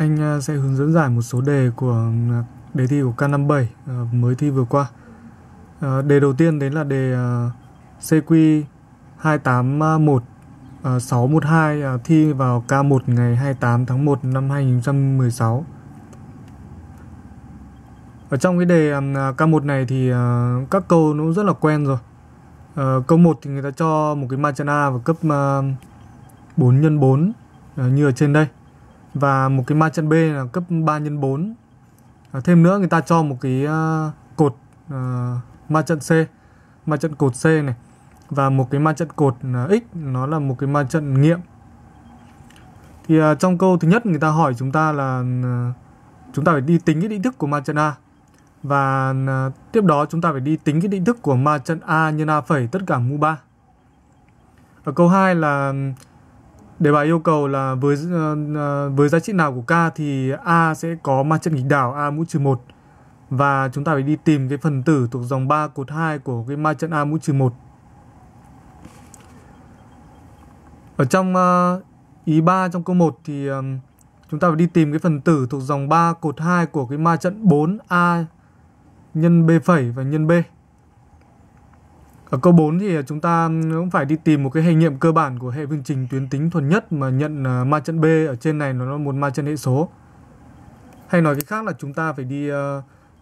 Anh sẽ hướng dẫn giải một số đề của đề thi của K57 mới thi vừa qua. Đề đầu tiên đấy là đề CQ281612 thi vào K1 ngày 28 tháng 1 năm 2016. Ở trong cái đề K1 này thì các câu nó rất là quen rồi. Câu 1 thì người ta cho một cái machana và cấp 4 x 4 như ở trên đây. Và một cái machan B là cấp 3 x 4. Thêm nữa người ta cho một cái cột machan C, machan cột C này. Và một cái machan cột X, nó là một cái machan nghiệm. Thì trong câu thứ nhất người ta hỏi chúng ta là chúng ta phải đi tính cái định thức của machan A. Và tiếp đó chúng ta phải đi tính cái định thức của machan A nhân A phẩy tất cả mũ 3. Ở câu 2 là đề bài yêu cầu là với giá trị nào của K thì A sẽ có machan nghịch đảo A mũ trừ 1. Và chúng ta phải đi tìm cái phần tử thuộc dòng 3 cột 2 của cái machan A mũ trừ 1. Ở trong ý 3 trong câu 1 thì chúng ta phải đi tìm cái phần tử thuộc dòng 3 cột 2 của cái machan 4A nhân B phẩy và nhân B. Ở câu 4 thì chúng ta cũng phải đi tìm một cái hệ nghiệm cơ bản của hệ phương trình tuyến tính thuần nhất mà nhận machan B ở trên này nó là một machan hệ số. Hay nói cái khác là chúng ta phải đi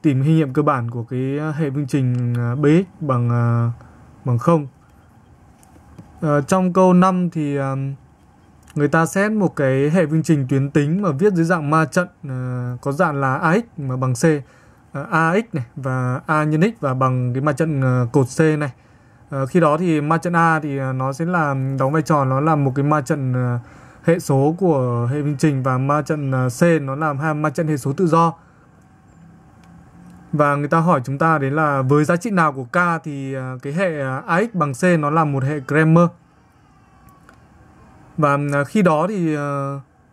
tìm hệ nghiệm cơ bản của cái hệ phương trình Bx bằng 0. Trong câu 5 thì người ta xét một cái hệ phương trình tuyến tính mà viết dưới dạng machan có dạng là Ax mà bằng C, Ax này và A nhân X và bằng cái machan cột C này. Khi đó thì machan A thì nó sẽ là đóng vai trò nó là một cái machan hệ số của hệ phương trình và machan C nó làm hai machan hệ số tự do. Và người ta hỏi chúng ta đấy là với giá trị nào của K thì cái hệ Ax bằng C nó là một hệ Cramer. Và khi đó thì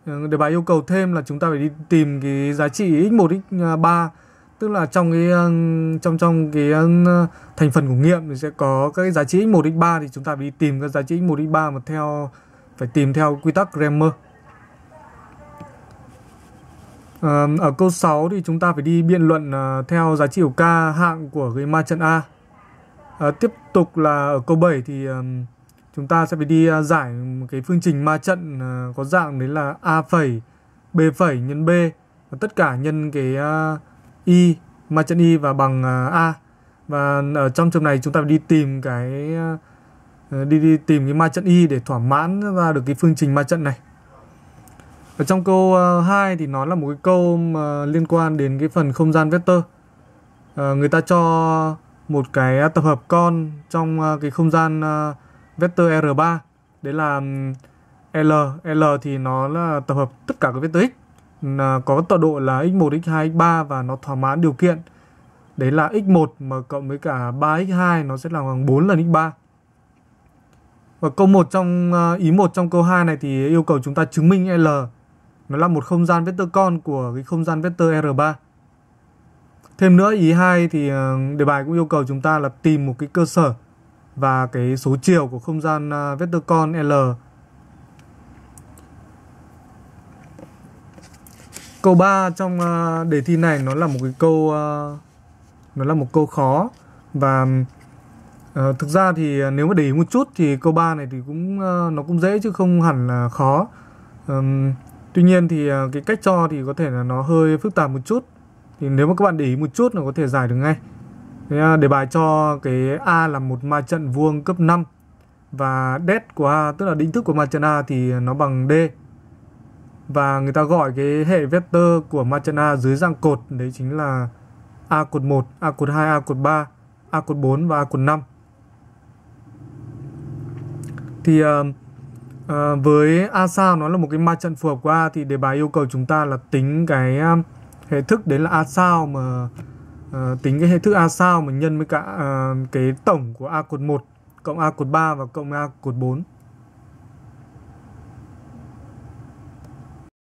đề bài yêu cầu thêm là chúng ta phải đi tìm cái giá trị x1 x3, tức là trong cái thành phần của nghiệm thì sẽ có các cái giá trị x1 x3 thì chúng ta phải đi tìm các giá trị x1 x3 mà phải tìm theo quy tắc Cramer. Ở câu 6 thì chúng ta phải đi biện luận theo giá trị của K hạng của cái machan A. Tiếp tục là ở câu 7 thì chúng ta sẽ phải đi giải một cái phương trình machan có dạng đấy là A phẩy B phẩy nhân B và tất cả nhân cái Y, machan Y và bằng A. Và ở trong trường này chúng ta phải đi tìm cái machan Y để thỏa mãn ra được cái phương trình machan này. Ở trong câu 2 thì nó là một cái câu mà liên quan đến cái phần không gian vector. Người ta cho một cái tập hợp con trong cái không gian vector R3. Đấy là L thì nó là tập hợp tất cả các vector X có tọa độ là x1, x2, x3 và nó thỏa mãn điều kiện đấy là x1 mà cộng với cả 3x2 nó sẽ là bằng 4 lần x3. Và câu 1 trong ý 1 trong câu 2 này thì yêu cầu chúng ta chứng minh L nó là một không gian vector con của cái không gian vector R3. Thêm nữa ý 2 thì đề bài cũng yêu cầu chúng ta là tìm một cái cơ sở và cái số chiều của không gian vector con L. Câu 3 trong đề thi này nó là một câu khó. Và thực ra thì nếu mà để ý một chút thì câu 3 này thì nó cũng dễ chứ không hẳn là khó. Tuy nhiên thì cái cách cho thì có thể là nó hơi phức tạp một chút. Thì nếu mà các bạn để ý một chút là có thể giải được ngay. Đề bài cho cái A là một machan vuông cấp 5 và det của A tức là định thức của machan A thì nó bằng D. Và người ta gọi cái hệ vector của machan A dưới dạng cột đấy chính là A cột 1, A cột 2, A cột 3, A cột 4 và A cột 5. Thì với A sao nó là một cái machan phù hợp của A thì đề bài yêu cầu chúng ta là tính cái hệ thức đấy là A sao mà tính cái hệ thức A sao mà nhân với cả cái tổng của A cột 1 cộng A cột 3 và cộng A cột 4.